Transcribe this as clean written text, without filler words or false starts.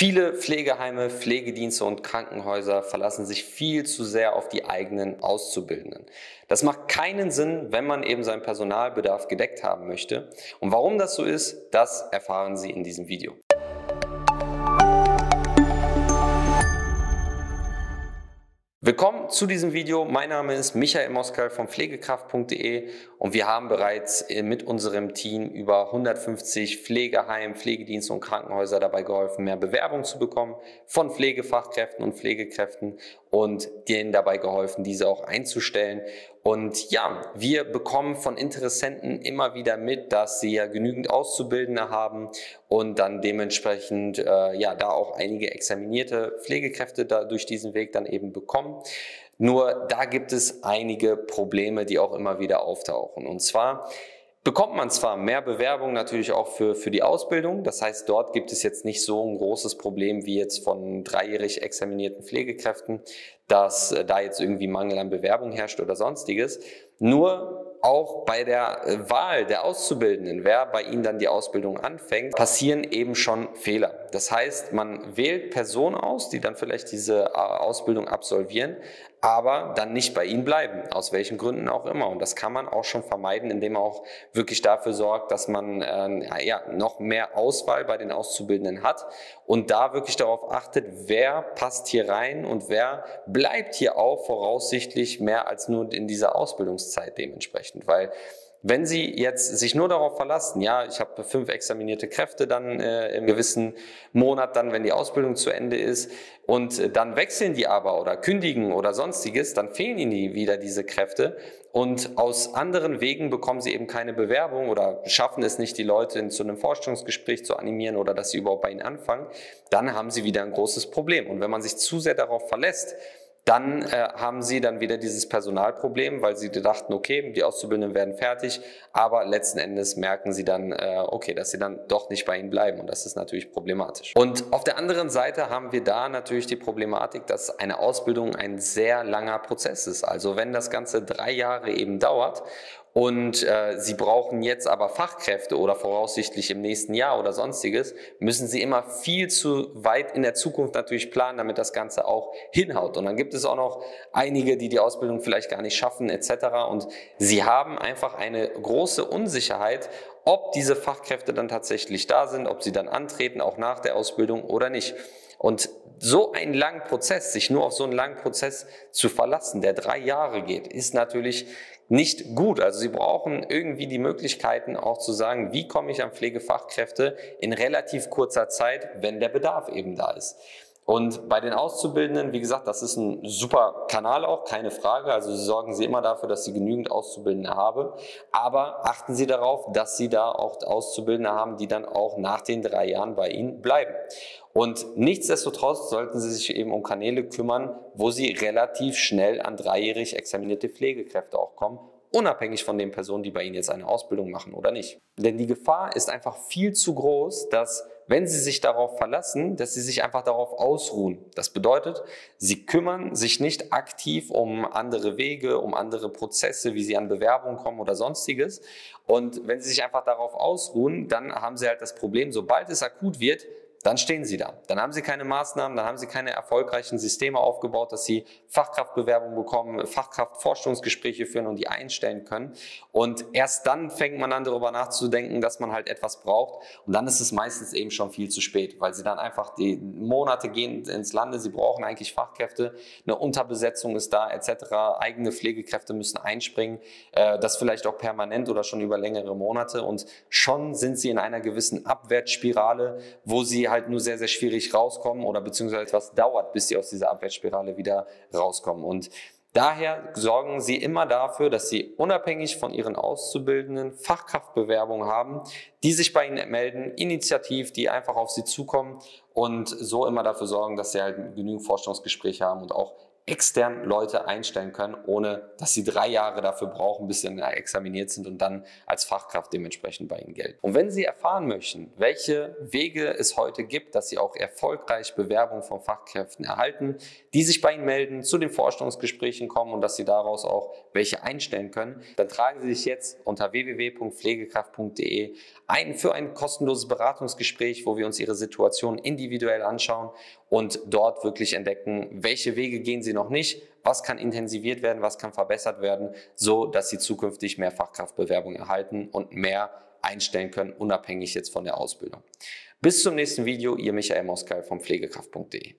Viele Pflegeheime, Pflegedienste und Krankenhäuser verlassen sich viel zu sehr auf die eigenen Auszubildenden. Das macht keinen Sinn, wenn man eben seinen Personalbedarf gedeckt haben möchte. Und warum das so ist, das erfahren Sie in diesem Video. Willkommen zu diesem Video. Mein Name ist Michael Moskal von Pflegekraft.de und wir haben bereits mit unserem Team über 150 Pflegeheimen, Pflegedienste und Krankenhäuser dabei geholfen, mehr Bewerbung zu bekommen von Pflegefachkräften und Pflegekräften und denen dabei geholfen, diese auch einzustellen. Und ja, wir bekommen von Interessenten immer wieder mit, dass sie ja genügend Auszubildende haben und dann dementsprechend da auch einige examinierte Pflegekräfte da durch diesen Weg dann eben bekommen. Nur da gibt es einige Probleme, die auch immer wieder auftauchen. Und zwar bekommt man zwar mehr Bewerbungen natürlich auch für die Ausbildung, das heißt, dort gibt es jetzt nicht so ein großes Problem wie jetzt von dreijährig examinierten Pflegekräften, dass da jetzt irgendwie Mangel an Bewerbung herrscht oder sonstiges. Nur auch bei der Wahl der Auszubildenden, wer bei ihnen dann die Ausbildung anfängt, passieren eben schon Fehler. Das heißt, man wählt Personen aus, die dann vielleicht diese Ausbildung absolvieren, aber dann nicht bei ihnen bleiben, aus welchen Gründen auch immer. Und das kann man auch schon vermeiden, indem man auch wirklich dafür sorgt, dass man noch mehr Auswahl bei den Auszubildenden hat und da wirklich darauf achtet, wer passt hier rein und wer bleibt hier auch voraussichtlich mehr als nur in dieser Ausbildungszeit dementsprechend, weil wenn Sie jetzt sich nur darauf verlassen, ja, ich habe 5 examinierte Kräfte dann im gewissen Monat, dann wenn die Ausbildung zu Ende ist und dann wechseln die aber oder kündigen oder sonstiges, dann fehlen Ihnen wieder diese Kräfte und aus anderen Wegen bekommen Sie eben keine Bewerbung oder schaffen es nicht, die Leute zu einem Vorstellungsgespräch zu animieren oder dass sie überhaupt bei Ihnen anfangen, dann haben Sie wieder ein großes Problem. Und wenn man sich zu sehr darauf verlässt, dann haben sie dann wieder dieses Personalproblem, weil sie dachten, okay, die Auszubildenden werden fertig, aber letzten Endes merken sie dann, dass sie dann doch nicht bei ihnen bleiben und das ist natürlich problematisch. Und auf der anderen Seite haben wir da natürlich die Problematik, dass eine Ausbildung ein sehr langer Prozess ist. Also wenn das Ganze 3 Jahre eben dauert und sie brauchen jetzt aber Fachkräfte oder voraussichtlich im nächsten Jahr oder sonstiges, müssen sie immer viel zu weit in der Zukunft natürlich planen, damit das Ganze auch hinhaut. Und dann gibt es auch noch einige, die die Ausbildung vielleicht gar nicht schaffen etc. Und sie haben einfach eine große Unsicherheit, ob diese Fachkräfte dann tatsächlich da sind, ob sie dann antreten, auch nach der Ausbildung oder nicht. Und so einen langen Prozess, sich nur auf so einen langen Prozess zu verlassen, der 3 Jahre geht, ist natürlich nicht gut. Also Sie brauchen irgendwie die Möglichkeiten auch zu sagen, wie komme ich an Pflegefachkräfte in relativ kurzer Zeit, wenn der Bedarf eben da ist. Und bei den Auszubildenden, wie gesagt, das ist ein super Kanal auch, keine Frage. Also sorgen Sie immer dafür, dass Sie genügend Auszubildende haben. Aber achten Sie darauf, dass Sie da auch Auszubildende haben, die dann auch nach den 3 Jahren bei Ihnen bleiben. Und nichtsdestotrotz sollten Sie sich eben um Kanäle kümmern, wo Sie relativ schnell an 3-jährig examinierte Pflegekräfte auch kommen, unabhängig von den Personen, die bei Ihnen jetzt eine Ausbildung machen oder nicht. Denn die Gefahr ist einfach viel zu groß, dass wenn Sie sich darauf verlassen, dass Sie sich einfach darauf ausruhen. Das bedeutet, Sie kümmern sich nicht aktiv um andere Wege, um andere Prozesse, wie Sie an Bewerbungen kommen oder sonstiges. Und wenn Sie sich einfach darauf ausruhen, dann haben Sie halt das Problem, sobald es akut wird, dann stehen Sie da. Dann haben Sie keine Maßnahmen, dann haben Sie keine erfolgreichen Systeme aufgebaut, dass Sie Fachkraftbewerbungen bekommen, Fachkraftforschungsgespräche führen und die einstellen können. Und erst dann fängt man an, darüber nachzudenken, dass man halt etwas braucht. Und dann ist es meistens eben schon viel zu spät, weil Sie dann einfach die Monate gehen ins Lande, Sie brauchen eigentlich Fachkräfte, eine Unterbesetzung ist da etc., eigene Pflegekräfte müssen einspringen, das vielleicht auch permanent oder schon über längere Monate. Und schon sind Sie in einer gewissen Abwärtsspirale, wo Sie halt nur sehr, sehr schwierig rauskommen oder beziehungsweise etwas dauert, bis sie aus dieser Abwärtsspirale wieder rauskommen. Und daher sorgen Sie immer dafür, dass Sie unabhängig von Ihren Auszubildenden Fachkraftbewerbungen haben, die sich bei Ihnen melden, initiativ, die einfach auf Sie zukommen und so immer dafür sorgen, dass Sie halt genügend Vorstellungsgespräche haben und auch extern Leute einstellen können, ohne dass sie 3 Jahre dafür brauchen, bis sie examiniert sind und dann als Fachkraft dementsprechend bei ihnen gelten. Und wenn Sie erfahren möchten, welche Wege es heute gibt, dass Sie auch erfolgreich Bewerbungen von Fachkräften erhalten, die sich bei Ihnen melden, zu den Vorstellungsgesprächen kommen und dass Sie daraus auch welche einstellen können, dann tragen Sie sich jetzt unter www.pflegekraft.de ein für ein kostenloses Beratungsgespräch, wo wir uns Ihre Situation individuell anschauen und dort wirklich entdecken, welche Wege gehen Sie noch nicht, was kann intensiviert werden, was kann verbessert werden, so dass Sie zukünftig mehr Fachkraftbewerbungen erhalten und mehr einstellen können, unabhängig jetzt von der Ausbildung. Bis zum nächsten Video, Ihr Michael Moskal von Pflegekraft.de.